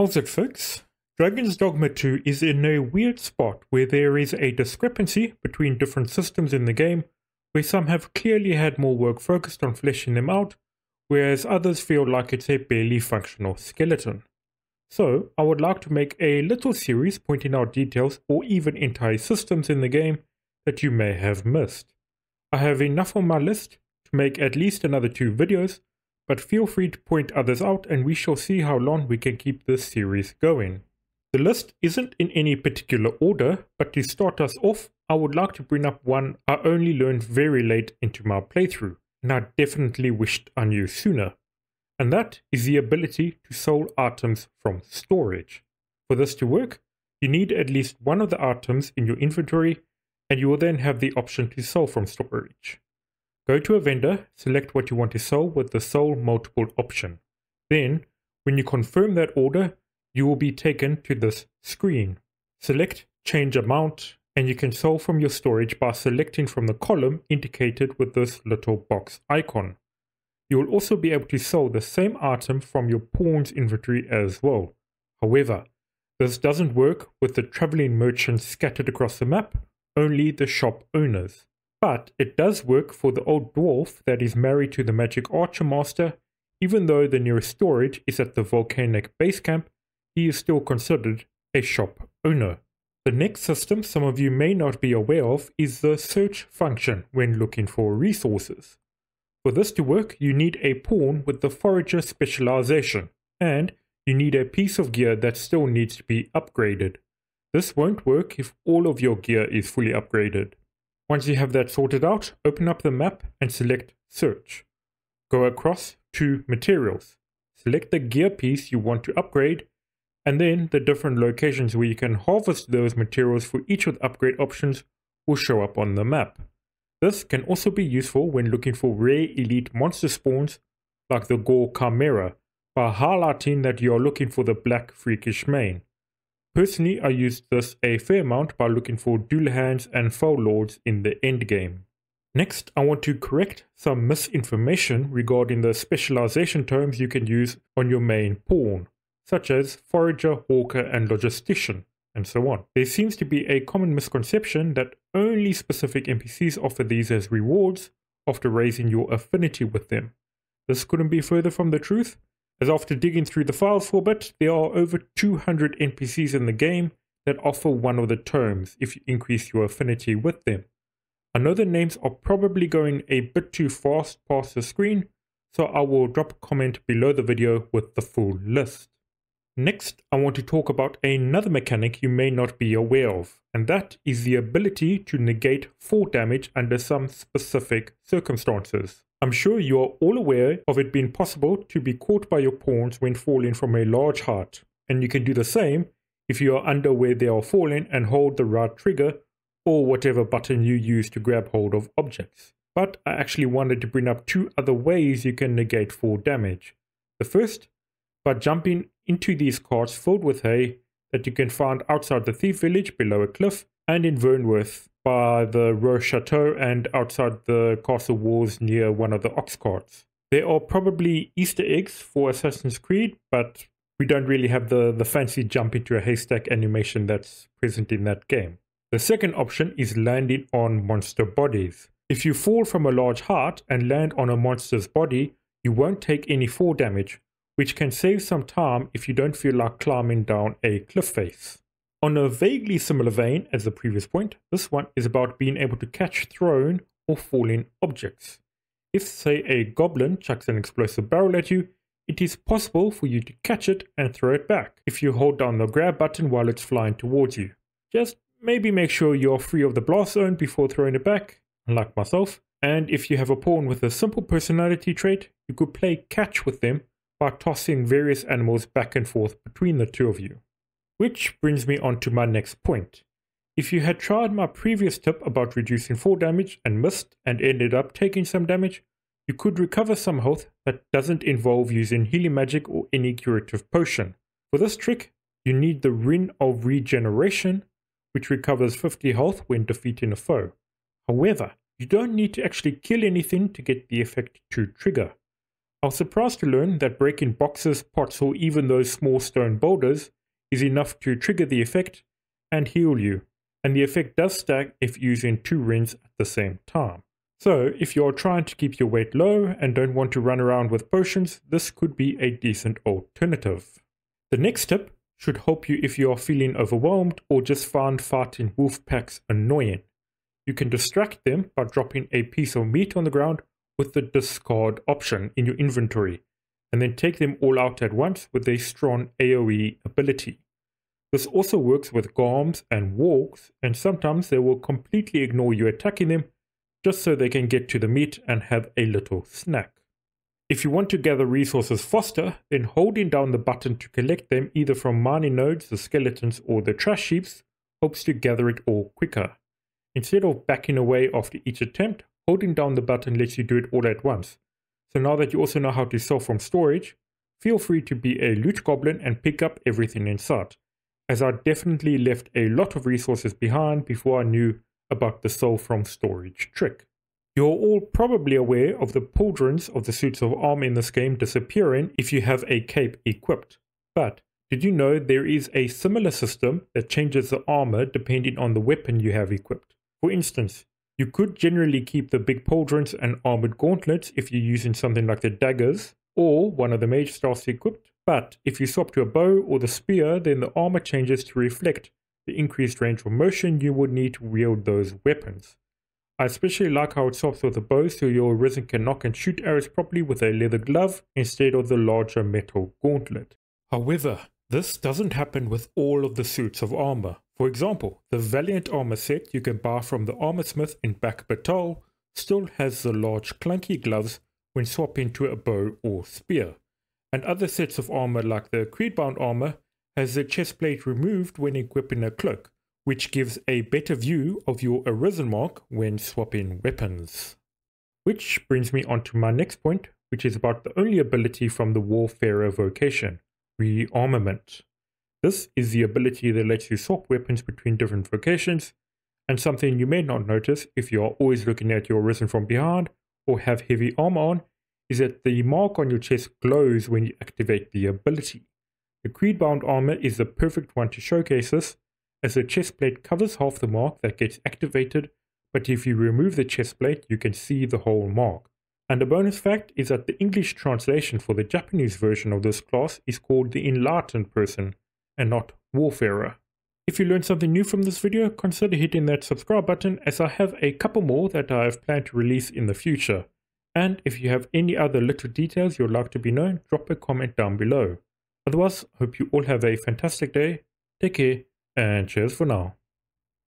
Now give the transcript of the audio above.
How's it, folks? Dragon's Dogma 2 is in a weird spot where there is a discrepancy between different systems in the game, where some have clearly had more work focused on fleshing them out, whereas others feel like it's a barely functional skeleton. So, I would like to make a little series pointing out details or even entire systems in the game that you may have missed. I have enough on my list to make at least another 2 videos, but feel free to point others out and we shall see how long we can keep this series going. The list isn't in any particular order, but to start us off, I would like to bring up one I only learned very late into my playthrough, and I definitely wished I knew sooner. And that is the ability to sell items from storage. For this to work, you need at least one of the items in your inventory, and you will then have the option to sell from storage. Go to a vendor, select what you want to sell with the Sell Multiple option. Then, when you confirm that order, you will be taken to this screen. Select Change Amount, and you can sell from your storage by selecting from the column indicated with this little box icon. You will also be able to sell the same item from your pawn's inventory as well. However, this doesn't work with the traveling merchants scattered across the map, only the shop owners. But it does work for the old dwarf that is married to the magic archer master. Even though the nearest storage is at the volcanic base camp, he is still considered a shop owner. The next system some of you may not be aware of is the search function when looking for resources. For this to work, you need a pawn with the forager specialization, and you need a piece of gear that still needs to be upgraded. This won't work if all of your gear is fully upgraded. Once you have that sorted out, open up the map and select Search. Go across to Materials. Select the gear piece you want to upgrade, and then the different locations where you can harvest those materials for each of the upgrade options will show up on the map. This can also be useful when looking for rare elite monster spawns like the Gore Chimera, by highlighting that you are looking for the black freakish mane. Personally, I used this a fair amount by looking for Doulahans and Foul Lords in the endgame. Next, I want to correct some misinformation regarding the specialization terms you can use on your main pawn, such as Forager, Hawker and Logistician, and so on. There seems to be a common misconception that only specific NPCs offer these as rewards after raising your affinity with them. This couldn't be further from the truth, as after digging through the files for a bit, there are over 200 NPCs in the game that offer one of the terms if you increase your affinity with them. I know the names are probably going a bit too fast past the screen, so I will drop a comment below the video with the full list. Next, I want to talk about another mechanic you may not be aware of, and that is the ability to negate fall damage under some specific circumstances. I'm sure you are all aware of it being possible to be caught by your pawns when falling from a large height, and you can do the same if you are under where they are falling and hold the right trigger or whatever button you use to grab hold of objects. But I actually wanted to bring up 2 other ways you can negate fall damage. The first, by jumping into these carts filled with hay that you can find outside the thief village below a cliff, and in Vernworth by the Rochechâteau and outside the castle walls near one of the ox carts. There are probably Easter eggs for Assassin's Creed, but we don't really have the fancy jump into a haystack animation that's present in that game. The second option is landing on monster bodies. If you fall from a large height and land on a monster's body, you won't take any fall damage, which can save some time if you don't feel like climbing down a cliff face. On a vaguely similar vein as the previous point, this one is about being able to catch thrown or falling objects. If, say, a goblin chucks an explosive barrel at you, it is possible for you to catch it and throw it back if you hold down the grab button while it's flying towards you. Just maybe make sure you're free of the blast zone before throwing it back, unlike myself. And if you have a pawn with a simple personality trait, you could play catch with them by tossing various animals back and forth between the 2 of you. Which brings me on to my next point. If you had tried my previous tip about reducing fall damage and missed and ended up taking some damage, you could recover some health that doesn't involve using healing magic or any curative potion. For this trick, you need the Ring of Regeneration, which recovers 50 health when defeating a foe. However, you don't need to actually kill anything to get the effect to trigger. I was surprised to learn that breaking boxes, pots, or even those small stone boulders is enough to trigger the effect and heal you, and the effect does stack if using two rings at the same time. So if you're trying to keep your weight low and don't want to run around with potions, this could be a decent alternative. The next tip should help you if you are feeling overwhelmed or just find fighting wolf packs annoying. You can distract them by dropping a piece of meat on the ground with the discard option in your inventory, and then take them all out at once with a strong AoE ability. This also works with golems and wargs, and sometimes they will completely ignore you attacking them just so they can get to the meat and have a little snack. If you want to gather resources faster, then holding down the button to collect them either from mining nodes, the skeletons, or the trash heaps helps to gather it all quicker. Instead of backing away after each attempt, holding down the button lets you do it all at once. So now that you also know how to sell from storage, feel free to be a loot goblin and pick up everything in sight, as I definitely left a lot of resources behind before I knew about the sell from storage trick. You're all probably aware of the pauldrons of the suits of armor in this game disappearing if you have a cape equipped, but did you know there is a similar system that changes the armor depending on the weapon you have equipped? For instance, you could generally keep the big pauldrons and armored gauntlets if you're using something like the daggers or one of the mage staffs equipped, but if you swap to a bow or the spear, then the armor changes to reflect the increased range of motion you would need to wield those weapons. I especially like how it swaps with the bow, so your Arisen can knock and shoot arrows properly with a leather glove instead of the larger metal gauntlet. However, this doesn't happen with all of the suits of armor. For example, the Valiant armor set you can buy from the armorsmith in Bakbattahl still has the large clunky gloves when swapping to a bow or spear, and other sets of armor like the Creedbound armor has the chestplate removed when equipping a cloak, which gives a better view of your Arisen mark when swapping weapons. Which brings me on to my next point, which is about the only ability from the Warfarer vocation, Rearmament. This is the ability that lets you swap weapons between different vocations, and something you may not notice if you are always looking at your Arisen from behind or have heavy armor on, is that the mark on your chest glows when you activate the ability. The Creedbound armor is the perfect one to showcase this, as the chestplate covers half the mark that gets activated, but if you remove the chestplate you can see the whole mark. And a bonus fact is that the English translation for the Japanese version of this class is called the Enlightened Person, and not Warfarer. If you learned something new from this video, consider hitting that subscribe button, as I have a couple more that I have planned to release in the future. And if you have any other little details you'd like to be known, drop a comment down below. Otherwise, hope you all have a fantastic day, take care, and cheers for now.